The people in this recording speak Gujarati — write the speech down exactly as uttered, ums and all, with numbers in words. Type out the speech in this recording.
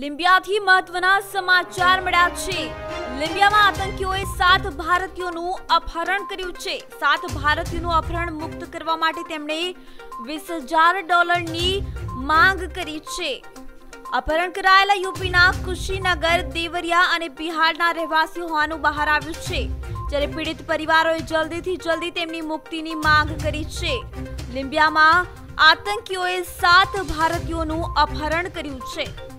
લીંબ્યાથી મહત્વના સમાચાર મળ્યા છે। લીંબ્યામાં આતંકીઓએ સાત ભારતીયોનું અપહરણ કર્યું છે। સાત ભારતીયોનું અપહરણ મુક્ત કરવા માટે તેમણે વીસ હજાર ડોલરની માંગ કરી છે। અપહરણ કરાયેલા યુપીના કુશીનગર, દેવરિયા અને બિહારના રહેવાસી હોવાનું બહાર આવ્યું છે, જ્યારે પીડિત પરિવારોએ જલ્દીથી જલ્દી તેમની મુક્તિની માંગ કરી છે। લીંબ્યામાં આતંકીઓએ સાત ભારતીયોનું અપહરણ કર્યું છે।